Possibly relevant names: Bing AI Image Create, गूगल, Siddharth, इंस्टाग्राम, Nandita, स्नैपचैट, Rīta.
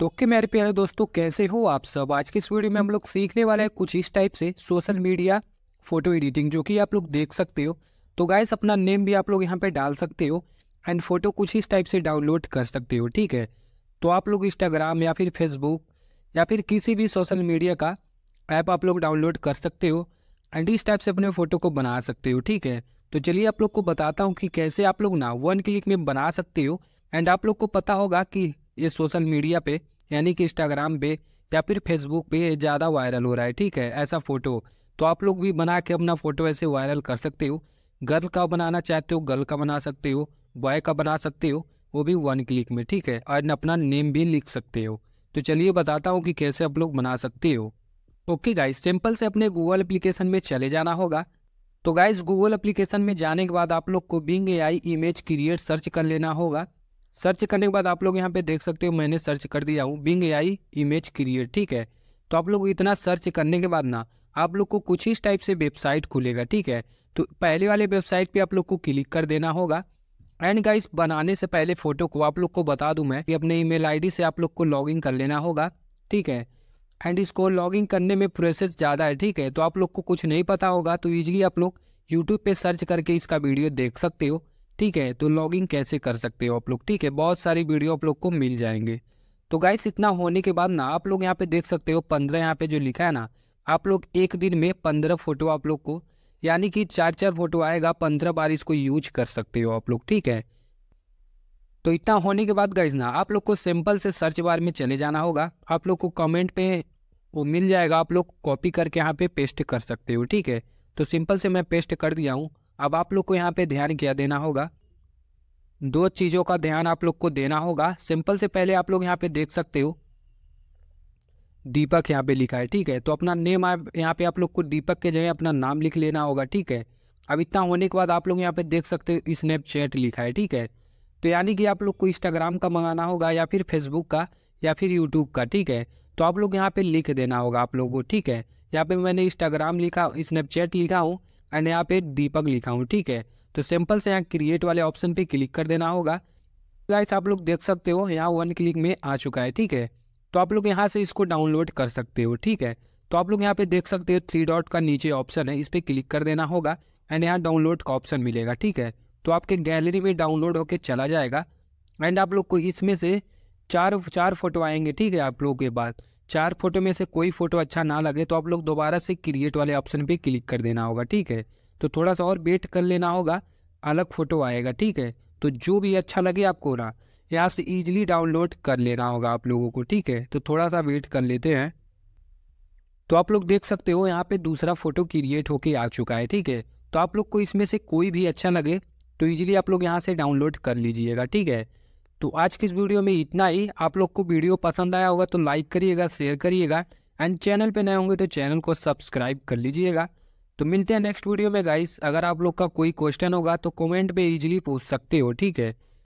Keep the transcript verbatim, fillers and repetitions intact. तो ओके मेरे प्यारे दोस्तों, कैसे हो आप सब। आज के इस वीडियो में हम लोग सीखने वाले हैं कुछ इस टाइप से सोशल मीडिया फोटो एडिटिंग, जो कि आप लोग देख सकते हो। तो गाइस अपना नेम भी आप लोग यहाँ पे डाल सकते हो एंड फोटो कुछ इस टाइप से डाउनलोड कर सकते हो, ठीक है। तो आप लोग इंस्टाग्राम या फिर फेसबुक या फिर किसी भी सोशल मीडिया का ऐप आप लोग डाउनलोड कर सकते हो एंड इस टाइप से अपने फ़ोटो को बना सकते हो, ठीक है। तो चलिए आप लोग को बताता हूँ कि कैसे आप लोग ना वन क्लिक में बना सकते हो। एंड आप लोग को पता होगा कि ये सोशल मीडिया पे यानी कि इंस्टाग्राम पे या फिर फेसबुक पे ज़्यादा वायरल हो रहा है, ठीक है, ऐसा फ़ोटो। तो आप लोग भी बना के अपना फ़ोटो ऐसे वायरल कर सकते हो। गर्ल का बनाना चाहते हो गर्ल का बना सकते हो, बॉय का बना सकते हो, वो भी वन क्लिक में, ठीक है। और अपना नेम भी लिख सकते हो। तो चलिए बताता हूँ कि कैसे आप लोग बना सकते हो। ओके गाइस, सिंपल से अपने गूगल एप्लीकेशन में चले जाना होगा। तो गाइस गूगल एप्लीकेशन में जाने के बाद आप लोग को Bing AI image create search कर लेना होगा। सर्च करने के बाद आप लोग यहाँ पे देख सकते हो मैंने सर्च कर दिया हूँ बिंग एआई इमेज क्रिएट, ठीक है। तो आप लोग इतना सर्च करने के बाद ना आप लोग को कुछ इस टाइप से वेबसाइट खुलेगा, ठीक है। तो पहले वाले वेबसाइट पर आप लोग को क्लिक कर देना होगा। एंड गाइस बनाने से पहले फ़ोटो को आप लोग को बता दूँ मैं कि अपने ईमेल आईडी से आप लोग को लॉगिन कर लेना होगा, ठीक है। एंड इसको लॉगिन करने में प्रोसेस ज़्यादा है, ठीक है। तो आप लोग को कुछ नहीं पता होगा तो ईजिली आप लोग यूट्यूब पे सर्च करके इसका वीडियो देख सकते हो, ठीक है। तो लॉगिन कैसे कर सकते हो आप लोग, ठीक है, बहुत सारी वीडियो आप लोग को मिल जाएंगे। तो गाइस इतना होने के बाद ना आप लोग यहाँ पे देख सकते हो पंद्रह यहाँ पे जो लिखा है ना, आप लोग एक दिन में पंद्रह फोटो आप लोग को यानी कि चार चार फोटो आएगा, पंद्रह बार इसको यूज कर सकते हो आप लोग, ठीक है। तो इतना होने के बाद गाइस ना आप लोग को सिंपल से सर्च बार में चले जाना होगा। आप लोग को कमेंट पे वो मिल जाएगा, आप लोग कॉपी करके यहाँ पे पेस्ट कर सकते हो, ठीक है। तो सिंपल से मैं पेस्ट कर दिया हूँ। अब आप लोग को यहाँ पे ध्यान क्या देना होगा, दो चीज़ों का ध्यान आप लोग को देना होगा। सिंपल से पहले आप लोग यहाँ पे देख सकते हो दीपक यहाँ पे लिखा है, ठीक है। तो अपना नेम यहाँ पे आप लोग को दीपक के जगह अपना नाम लिख लेना होगा, ठीक है। अब इतना होने के बाद आप लोग यहाँ पे देख सकते हो स्नैपचैट लिखा है, ठीक है। तो यानी कि आप लोग को इंस्टाग्राम का मंगाना होगा या फिर फेसबुक का या फिर यूट्यूब का, ठीक है। तो आप लोग यहाँ पे लिख देना होगा आप लोगों को, ठीक है। यहाँ पे मैंने इंस्टाग्राम लिखा, स्नैपचैट लिखा हूँ एंड यहाँ पे दीपक लिखा हूँ, ठीक है। तो सिंपल से यहाँ क्रिएट वाले ऑप्शन पे क्लिक कर देना होगा। गाइस आप लोग देख सकते हो यहाँ वन क्लिक में आ चुका है, ठीक है। तो आप लोग यहाँ से इसको डाउनलोड कर सकते हो, ठीक है। तो आप लोग यहाँ पर देख सकते हो थ्री डॉट का नीचे ऑप्शन है, इस पर क्लिक कर देना होगा एंड यहाँ डाउनलोड का ऑप्शन मिलेगा, ठीक है। तो आपके गैलरी में डाउनलोड होके चला जाएगा एंड आप लोग को इसमें से चार चार फोटो आएंगे, ठीक है। आप लोगों के बाद चार फोटो में से कोई फ़ोटो अच्छा ना लगे तो आप लोग दोबारा से क्रिएट वाले ऑप्शन पे क्लिक कर देना होगा, ठीक है। तो थोड़ा सा और वेट कर लेना होगा, अलग फ़ोटो आएगा, ठीक है। तो जो भी अच्छा लगे आपको ना यहाँ से ईजिली डाउनलोड कर लेना होगा आप लोगों को, ठीक है। तो थोड़ा सा वेट कर लेते हैं। तो आप लोग देख सकते हो यहाँ पर दूसरा फ़ोटो क्रिएट होके आ चुका है, ठीक है। तो आप लोग को इसमें से कोई भी अच्छा लगे तो इजीली आप लोग यहाँ से डाउनलोड कर लीजिएगा, ठीक है। तो आज की इस वीडियो में इतना ही। आप लोग को वीडियो पसंद आया होगा तो लाइक करिएगा, शेयर करिएगा एंड चैनल पे नए होंगे तो चैनल को सब्सक्राइब कर लीजिएगा। तो मिलते हैं नेक्स्ट वीडियो में गाइस। अगर आप लोग का कोई क्वेश्चन होगा तो कमेंट पे इजीली पूछ सकते हो, ठीक है।